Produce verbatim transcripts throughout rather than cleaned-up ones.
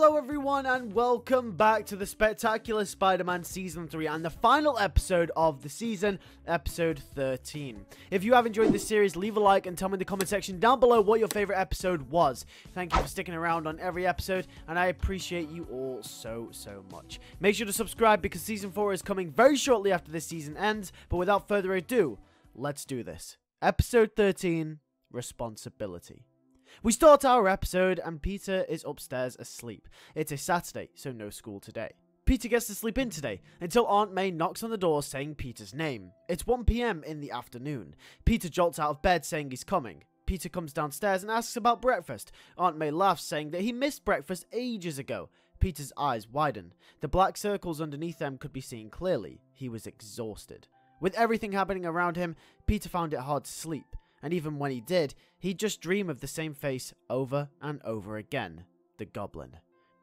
Hello everyone and welcome back to the Spectacular Spider-Man Season three and the final episode of the season, Episode thirteen. If you have enjoyed this series, leave a like and tell me in the comment section down below what your favourite episode was. Thank you for sticking around on every episode and I appreciate you all so, so much. Make sure to subscribe because Season four is coming very shortly after this season ends, but without further ado, let's do this. Episode thirteen, Responsibility. We start our episode and Peter is upstairs asleep. It's a Saturday, so no school today. Peter gets to sleep in today until Aunt May knocks on the door saying Peter's name. It's one p m in the afternoon. Peter jolts out of bed saying he's coming. Peter comes downstairs and asks about breakfast. Aunt May laughs saying that he missed breakfast ages ago. Peter's eyes widen. The black circles underneath them could be seen clearly. He was exhausted. With everything happening around him, Peter found it hard to sleep. And even when he did, he'd just dream of the same face over and over again, the Goblin.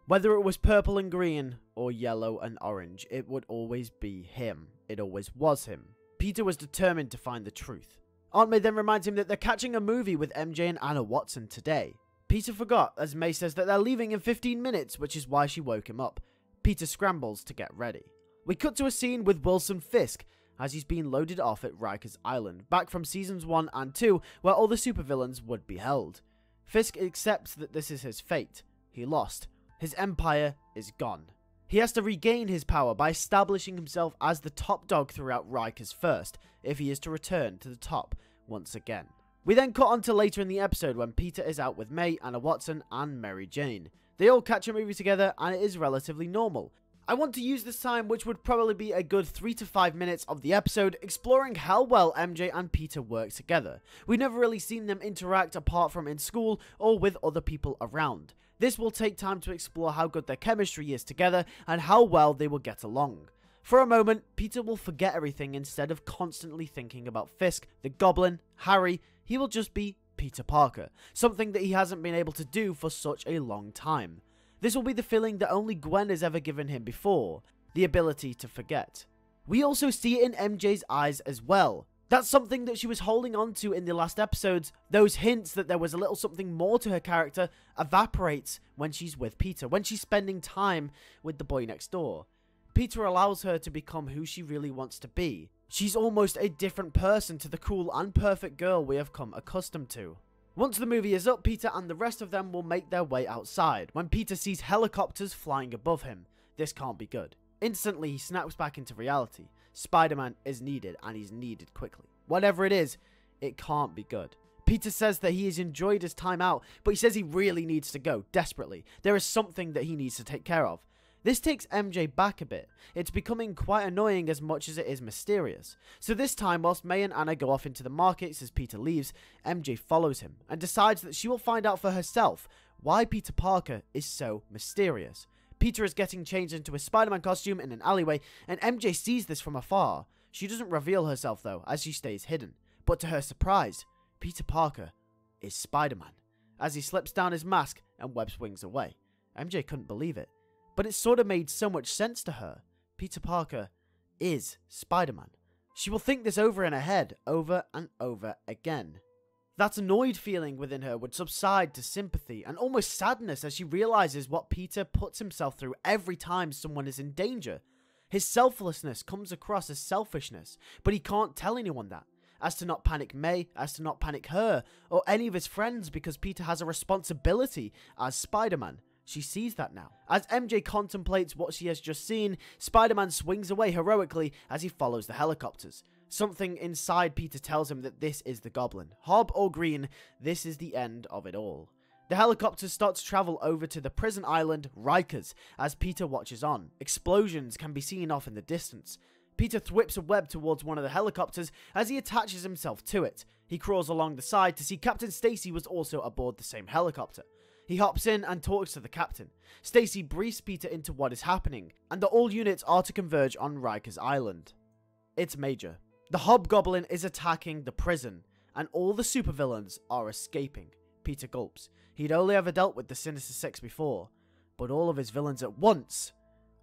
Whether it was purple and green, or yellow and orange, it would always be him. It always was him. Peter was determined to find the truth. Aunt May then reminds him that they're catching a movie with M J and Anna Watson today. Peter forgot, as May says that they're leaving in fifteen minutes, which is why she woke him up. Peter scrambles to get ready. We cut to a scene with Wilson Fisk, as he's been loaded off at Riker's Island, back from Seasons one and two, where all the supervillains would be held. Fisk accepts that this is his fate. He lost. His empire is gone. He has to regain his power by establishing himself as the top dog throughout Riker's first, if he is to return to the top once again. We then cut on to later in the episode when Peter is out with May, Anna Watson, and Mary Jane. They all catch a movie together and it is relatively normal. I want to use this time, which would probably be a good three to five minutes of the episode, exploring how well M J and Peter work together. We've never really seen them interact apart from in school or with other people around. This will take time to explore how good their chemistry is together and how well they will get along. For a moment, Peter will forget everything instead of constantly thinking about Fisk, the Goblin, Harry. He will just be Peter Parker, something that he hasn't been able to do for such a long time. This will be the feeling that only Gwen has ever given him before, the ability to forget. We also see it in M J's eyes as well. That's something that she was holding on to in the last episodes. Those hints that there was a little something more to her character evaporates when she's with Peter, when she's spending time with the boy next door. Peter allows her to become who she really wants to be. She's almost a different person to the cool and perfect girl we have come accustomed to. Once the movie is up, Peter and the rest of them will make their way outside, when Peter sees helicopters flying above him. This can't be good. Instantly, he snaps back into reality. Spider-Man is needed, and he's needed quickly. Whatever it is, it can't be good. Peter says that he has enjoyed his time out, but he says he really needs to go, desperately. There is something that he needs to take care of. This takes M J back a bit. It's becoming quite annoying as much as it is mysterious. So this time, whilst May and Anna go off into the markets as Peter leaves, M J follows him and decides that she will find out for herself why Peter Parker is so mysterious. Peter is getting changed into a Spider-Man costume in an alleyway, and M J sees this from afar. She doesn't reveal herself though, as she stays hidden. But to her surprise, Peter Parker is Spider-Man, as he slips down his mask and webs wings away. M J couldn't believe it. But it sort of made so much sense to her. Peter Parker is Spider-Man. She will think this over in her head, over and over again. That annoyed feeling within her would subside to sympathy and almost sadness as she realizes what Peter puts himself through every time someone is in danger. His selflessness comes across as selfishness, but he can't tell anyone that. As to not panic May, as to not panic her, or any of his friends because Peter has a responsibility as Spider-Man. She sees that now. As M J contemplates what she has just seen, Spider-Man swings away heroically as he follows the helicopters. Something inside Peter tells him that this is the Goblin. Hob or green, this is the end of it all. The helicopters start to travel over to the prison island, Riker's, as Peter watches on. Explosions can be seen off in the distance. Peter thwips a web towards one of the helicopters as he attaches himself to it. He crawls along the side to see Captain Stacy was also aboard the same helicopter. He hops in and talks to the captain. Stacy briefs Peter into what is happening, and that all units are to converge on Riker's Island. It's major. The Hobgoblin is attacking the prison, and all the supervillains are escaping. Peter gulps. He'd only ever dealt with the Sinister Six before, but all of his villains at once,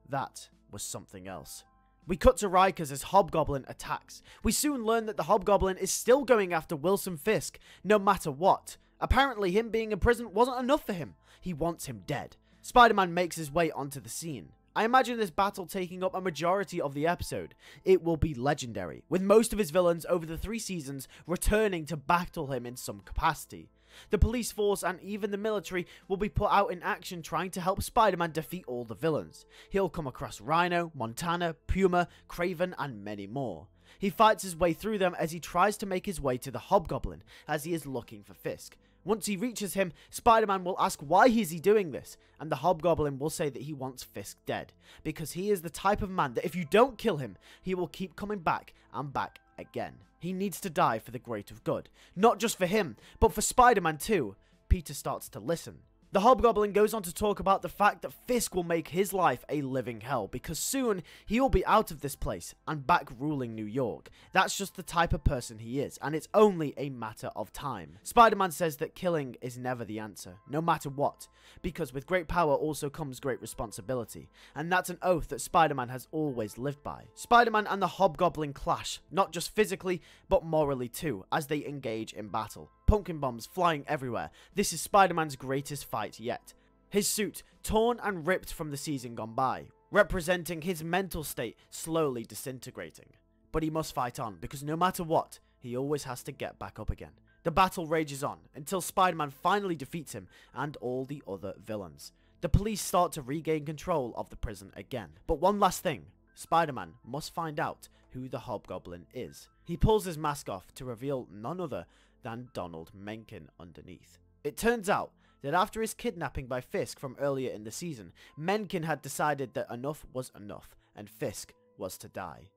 that was something else. We cut to Riker's as Hobgoblin attacks. We soon learn that the Hobgoblin is still going after Wilson Fisk, no matter what. Apparently, him being in prison wasn't enough for him. He wants him dead. Spider-Man makes his way onto the scene. I imagine this battle taking up a majority of the episode. It will be legendary, with most of his villains over the three seasons returning to battle him in some capacity. The police force and even the military will be put out in action trying to help Spider-Man defeat all the villains. He'll come across Rhino, Montana, Puma, Kraven, and many more. He fights his way through them as he tries to make his way to the Hobgoblin, as he is looking for Fisk. Once he reaches him, Spider-Man will ask why is he doing this, and the Hobgoblin will say that he wants Fisk dead, because he is the type of man that if you don't kill him, he will keep coming back and back again. He needs to die for the greater good, not just for him, but for Spider-Man too. Peter starts to listen. The Hobgoblin goes on to talk about the fact that Fisk will make his life a living hell, because soon he will be out of this place and back ruling New York. That's just the type of person he is, and it's only a matter of time. Spider-Man says that killing is never the answer, no matter what, because with great power also comes great responsibility, and that's an oath that Spider-Man has always lived by. Spider-Man and the Hobgoblin clash, not just physically, but morally too, as they engage in battle. Pumpkin bombs flying everywhere. This is Spider-Man's greatest fight yet. His suit, torn and ripped from the season gone by, representing his mental state slowly disintegrating. But he must fight on, because no matter what, he always has to get back up again. The battle rages on, until Spider-Man finally defeats him and all the other villains. The police start to regain control of the prison again. But one last thing, Spider-Man must find out who the Hobgoblin is. He pulls his mask off to reveal none other than Donald Menken underneath. It turns out that after his kidnapping by Fisk from earlier in the season, Menken had decided that enough was enough, and Fisk was to die.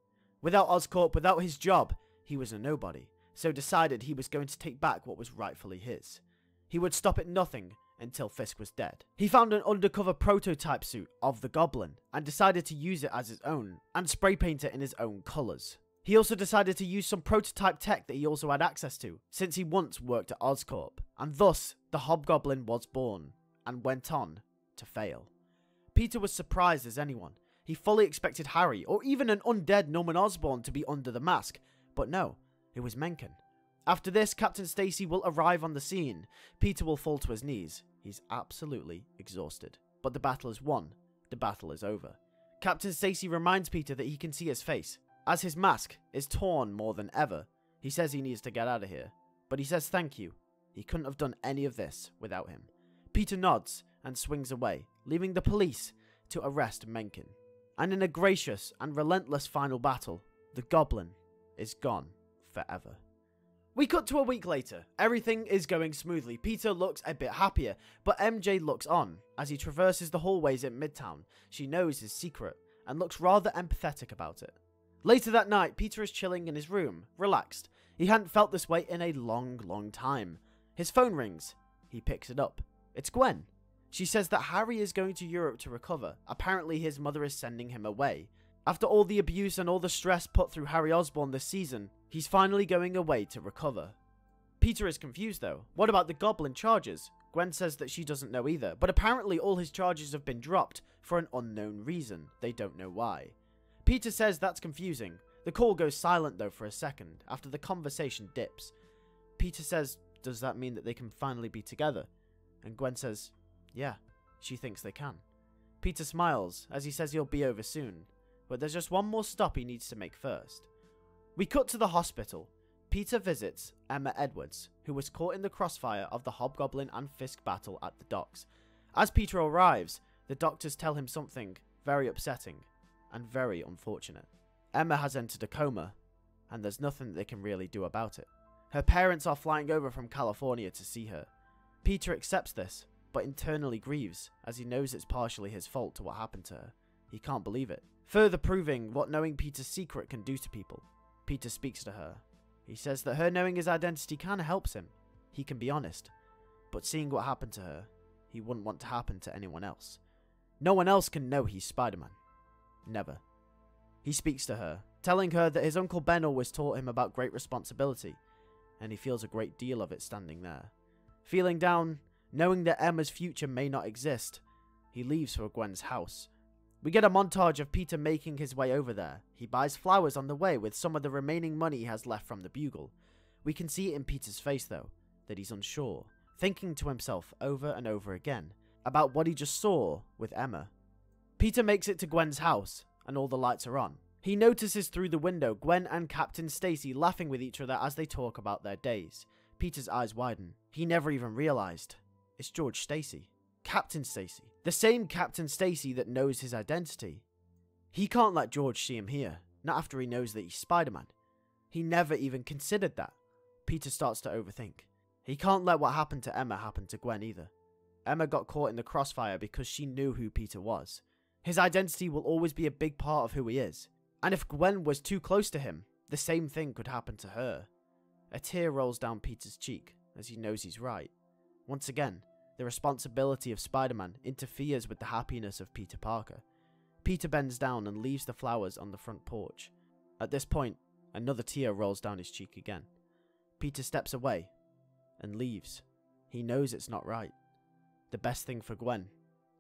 Without Oscorp, without his job, he was a nobody, so decided he was going to take back what was rightfully his. He would stop at nothing until Fisk was dead. He found an undercover prototype suit of the Goblin, and decided to use it as his own, and spray paint it in his own colours. He also decided to use some prototype tech that he also had access to, since he once worked at Oscorp, and thus, the Hobgoblin was born, and went on to fail. Peter was surprised as anyone. He fully expected Harry, or even an undead Norman Osborn to be under the mask, but no, it was Menken. After this, Captain Stacy will arrive on the scene. Peter will fall to his knees. He's absolutely exhausted. But the battle is won. The battle is over. Captain Stacy reminds Peter that he can see his face, as his mask is torn more than ever. He says he needs to get out of here, but he says thank you. He couldn't have done any of this without him. Peter nods and swings away, leaving the police to arrest Menken. And in a gracious and relentless final battle, the Goblin is gone forever. We cut to a week later. Everything is going smoothly. Peter looks a bit happier, but M J looks on as he traverses the hallways at Midtown. She knows his secret and looks rather empathetic about it. Later that night, Peter is chilling in his room, relaxed. He hadn't felt this way in a long, long time. His phone rings. He picks it up. It's Gwen. She says that Harry is going to Europe to recover. Apparently his mother is sending him away. After all the abuse and all the stress put through Harry Osborn this season, he's finally going away to recover. Peter is confused though. What about the Goblin charges? Gwen says that she doesn't know either, but apparently all his charges have been dropped for an unknown reason. They don't know why. Peter says that's confusing. The call goes silent though for a second, after the conversation dips. Peter says, does that mean that they can finally be together? And Gwen says, yeah, she thinks they can. Peter smiles, as he says he'll be over soon, but there's just one more stop he needs to make first. We cut to the hospital. Peter visits Emma Edwards, who was caught in the crossfire of the Hobgoblin and Fisk battle at the docks. As Peter arrives, the doctors tell him something very upsetting and very unfortunate. Emma has entered a coma, and there's nothing they can really do about it. Her parents are flying over from California to see her. Peter accepts this, but internally grieves, as he knows it's partially his fault to what happened to her. He can't believe it, further proving what knowing Peter's secret can do to people. Peter speaks to her. He says that her knowing his identity kinda helps him. He can be honest, but seeing what happened to her, he wouldn't want to happen to anyone else. No one else can know he's Spider-Man. Never. He speaks to her, telling her that his Uncle Ben always taught him about great responsibility, and he feels a great deal of it standing there. Feeling down, knowing that Emma's future may not exist, he leaves for Gwen's house. We get a montage of Peter making his way over there. He buys flowers on the way with some of the remaining money he has left from the Bugle. We can see it in Peter's face though, that he's unsure, thinking to himself over and over again about what he just saw with Emma. Peter makes it to Gwen's house, and all the lights are on. He notices through the window Gwen and Captain Stacy laughing with each other as they talk about their days. Peter's eyes widen. He never even realized. It's George Stacy. Captain Stacy. The same Captain Stacy that knows his identity. He can't let George see him here, not after he knows that he's Spider-Man. He never even considered that. Peter starts to overthink. He can't let what happened to Emma happen to Gwen either. Emma got caught in the crossfire because she knew who Peter was. His identity will always be a big part of who he is. And if Gwen was too close to him, the same thing could happen to her. A tear rolls down Peter's cheek as he knows he's right. Once again, the responsibility of Spider-Man interferes with the happiness of Peter Parker. Peter bends down and leaves the flowers on the front porch. At this point, another tear rolls down his cheek again. Peter steps away and leaves. He knows it's not right. The best thing for Gwen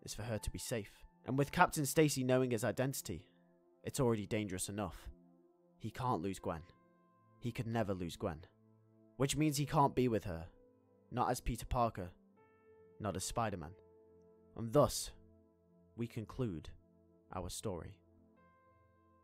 is for her to be safe. And with Captain Stacy knowing his identity, it's already dangerous enough. He can't lose Gwen. He could never lose Gwen. Which means he can't be with her. Not as Peter Parker. Not as Spider-Man. And thus, we conclude our story.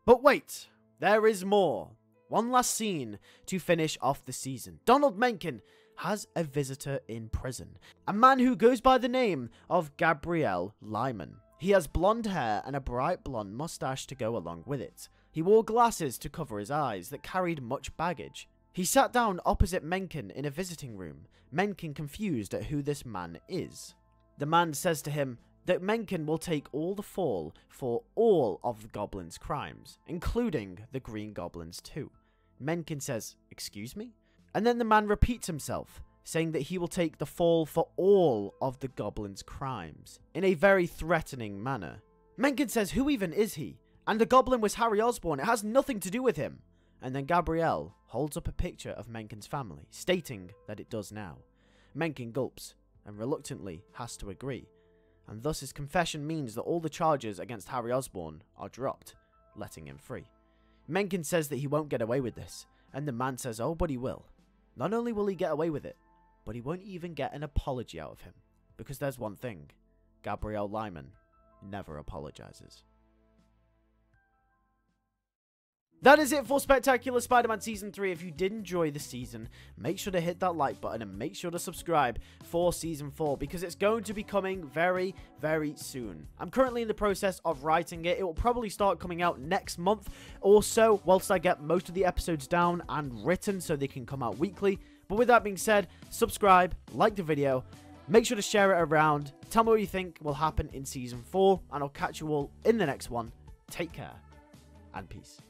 But wait! There is more! One last scene to finish off the season. Donald Menken has a visitor in prison. A man who goes by the name of Gabrielle Lyman. He has blonde hair and a bright blonde mustache to go along with it. He wore glasses to cover his eyes that carried much baggage. He sat down opposite Menken in a visiting room, Menken confused at who this man is. The man says to him that Menken will take all the fall for all of the Goblin's crimes, including the Green Goblin's too. Menken says, "Excuse me?" And then the man repeats himself, saying that he will take the fall for all of the Goblin's crimes, in a very threatening manner. Menken says, "Who even is he? And the Goblin was Harry Osborn, it has nothing to do with him." And then Gabrielle holds up a picture of Menken's family, stating that it does now. Menken gulps, and reluctantly has to agree, and thus his confession means that all the charges against Harry Osborn are dropped, letting him free. Menken says that he won't get away with this, and the man says, "Oh, but he will. Not only will he get away with it, but he won't even get an apology out of him, because there's one thing, Gabrielle Lyman never apologizes." That is it for Spectacular Spider-Man Season three. If you did enjoy the season, make sure to hit that like button and make sure to subscribe for Season four because it's going to be coming very, very soon. I'm currently in the process of writing it. It will probably start coming out next month or so whilst I get most of the episodes down and written so they can come out weekly. But with that being said, subscribe, like the video, make sure to share it around, tell me what you think will happen in Season four, and I'll catch you all in the next one. Take care and peace.